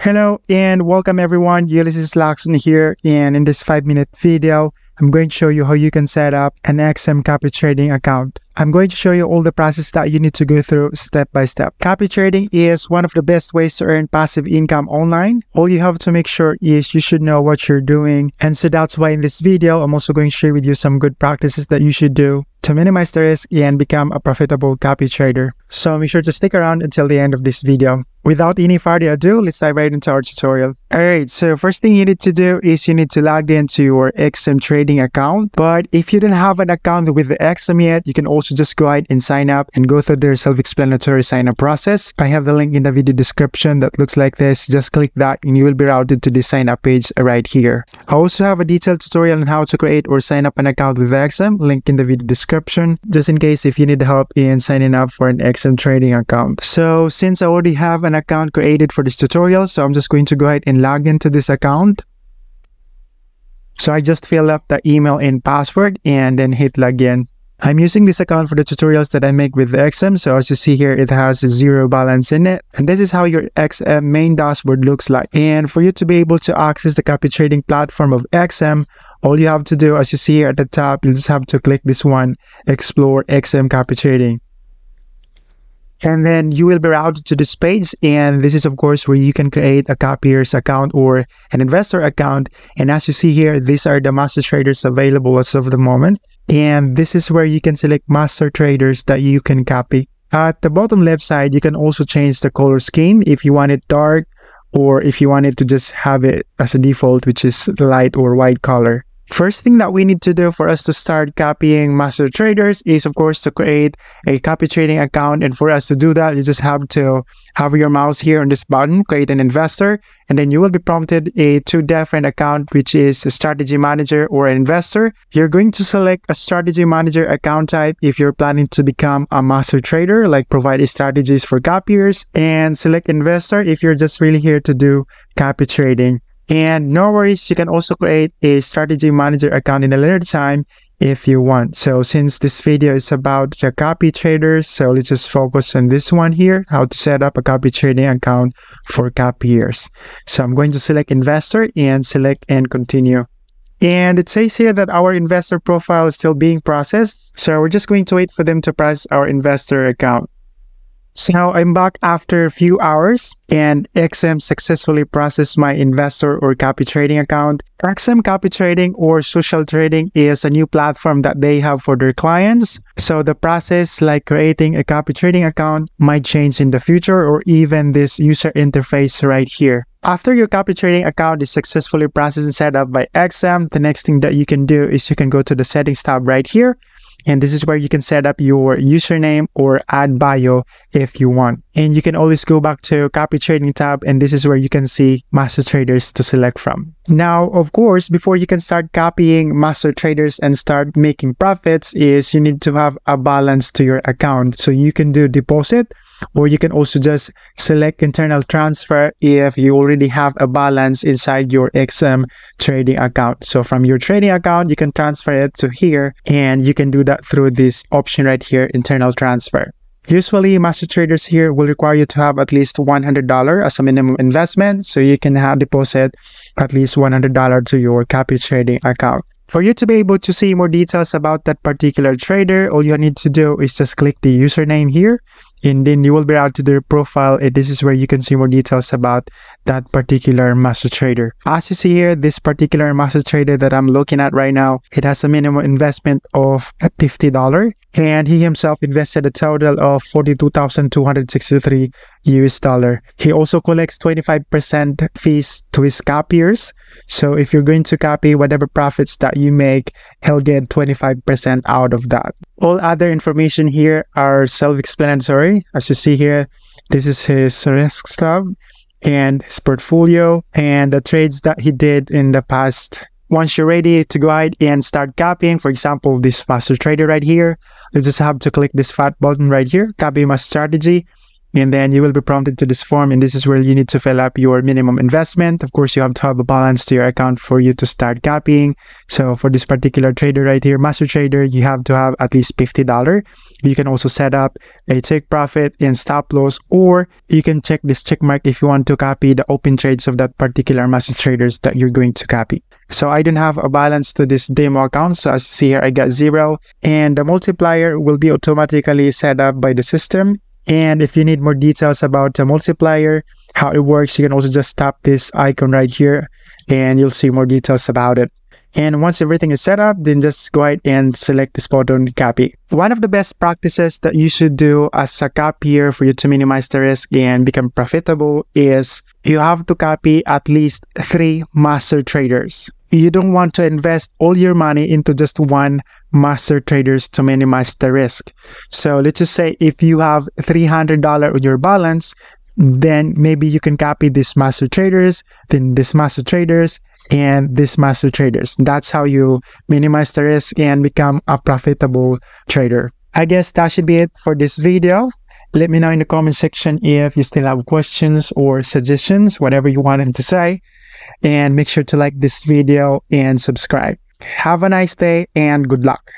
Hello and welcome everyone, Ulysses Lacson here, and in this 5-minute video, I'm going to show you how you can set up an XM copy trading account. I'm going to show you all the process that you need to go through step by step. Copy trading is one of the best ways to earn passive income online. All you have to make sure is you should know what you're doing, and so that's why in this video, I'm also going to share with you some good practices that you should do to minimize the risk and become a profitable copy trader. So make sure to stick around until the end of this video. Without any further ado, let's dive right into our tutorial. Alright, so first thing you need to do is you need to log into your XM trading account. But if you don't have an account with the XM yet, you can also just go ahead and sign up and go through their self-explanatory sign up process. I have the link in the video description that looks like this. Just click that and you will be routed to the sign up page right here. I also have a detailed tutorial on how to create or sign up an account with XM, link in the video description, just in case if you need help in signing up for an XM trading account. So since I already have an account created for this tutorial, so I'm just going to go ahead and log into this account. So I just fill up the email and password and then hit login. I'm using this account for the tutorials that I make with the XM, so as you see here, it has zero balance in it. And this is how your XM main dashboard looks like. And for you to be able to access the copy trading platform of XM, all you have to do, as you see here at the top, you just have to click this one, Explore XM Copy Trading. And then you will be routed to this page, and this is of course where you can create a copier's account or an investor account. And as you see here, these are the master traders available as of the moment, and this is where you can select master traders that you can copy. At the bottom left side, you can also change the color scheme if you want it dark, or if you want it to just have it as a default, which is light or white color. First thing that we need to do for us to start copying master traders is of course to create a copy trading account. And for us to do that, you just have to hover your mouse here on this button, create an investor, and then you will be prompted a two different account, which is a strategy manager or an investor. You're going to select a strategy manager account type if you're planning to become a master trader, like provide strategies for copiers, and select investor if you're just really here to do copy trading. And no worries, you can also create a strategy manager account in a later time if you want. So since this video is about the copy traders, so let's just focus on this one here, how to set up a copy trading account for copiers. So I'm going to select investor and select and continue. And it says here that our investor profile is still being processed. So we're just going to wait for them to process our investor account. So now I'm back after a few hours, and XM successfully processed my investor or copy trading account. XM Copy Trading or Social Trading is a new platform that they have for their clients. So the process like creating a copy trading account might change in the future, or even this user interface right here. After your copy trading account is successfully processed and set up by XM, the next thing that you can do is you can go to the settings tab right here. And this is where you can set up your username or add bio if you want. And you can always go back to copy trading tab, and this is where you can see master traders to select from. Now, of course, before you can start copying master traders and start making profits is you need to have a balance to your account. So you can do deposit, or you can also just select internal transfer if you already have a balance inside your XM trading account. So from your trading account, you can transfer it to here, and you can do that through this option right here, internal transfer. Usually, master traders here will require you to have at least $100 as a minimum investment, so you can have deposit at least $100 to your copy trading account. For you to be able to see more details about that particular trader, all you need to do is just click the username here, and then you will be routed to their profile, and this is where you can see more details about that particular master trader. As you see here, this particular master trader that I'm looking at right now, it has a minimum investment of $50, and he himself invested a total of $42,263 US. He also collects 25% fees to his copiers, so if you're going to copy whatever profits that you make, he'll get 25% out of that. All other information here are self-explanatory. As you see here, this is his risk tab and his portfolio and the trades that he did in the past. Once you're ready to go ahead and start copying, for example, this master trader right here, you just have to click this fat button right here, copy my strategy, And then you will be prompted to this form, and this is where you need to fill up your minimum investment. Of course, you have to have a balance to your account for you to start copying. So for this particular trader right here, master trader, you have to have at least $50. You can also set up a take profit and stop loss, or you can check this check mark if you want to copy the open trades of that particular master traders that you're going to copy. So I don't have a balance to this demo account. So as you see here, I got 0, and the multiplier will be automatically set up by the system. And if you need more details about the multiplier, how it works, you can also just tap this icon right here and you'll see more details about it. And once everything is set up, then just go ahead and select this button, copy. One of the best practices that you should do as a copier for you to minimize the risk and become profitable is you have to copy at least 3 master traders. You don't want to invest all your money into just one master traders to minimize the risk. So let's just say if you have $300 on your balance, then maybe you can copy this master traders, then this master traders, and this master traders. That's how you minimize the risk and become a profitable trader. I guess that should be it for this video. Let me know in the comment section if you still have questions or suggestions, whatever you wanted to say. And make sure to like this video and subscribe. Have a nice day and good luck.